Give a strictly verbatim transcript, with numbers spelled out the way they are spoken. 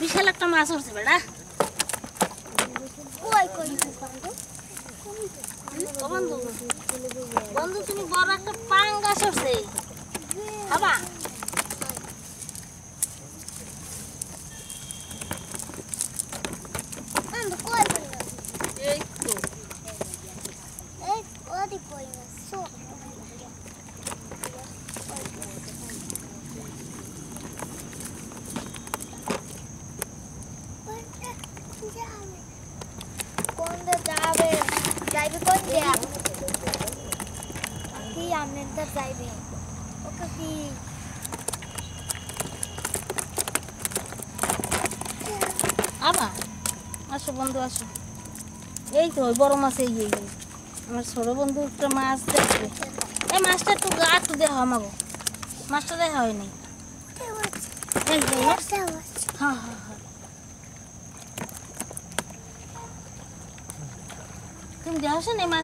বিশাল একটা মাছ উঠছে বেটা ওই কই বন্ধু বন্ধু বন্ধু তুমি বড় একটা পাঙ্গাস উঠছে বাবা বন্ধু কই এই তো এই ওদি কই না so driving. Okay. Aba, asho bondhu asho. Ei to boro mas ei ei. Amar choro bondhu ekta mas dekhe. Ei master tu gat dekho amago. Master dekha hoy nai. Ei dekho. Ha ha ha. Tum dekho shone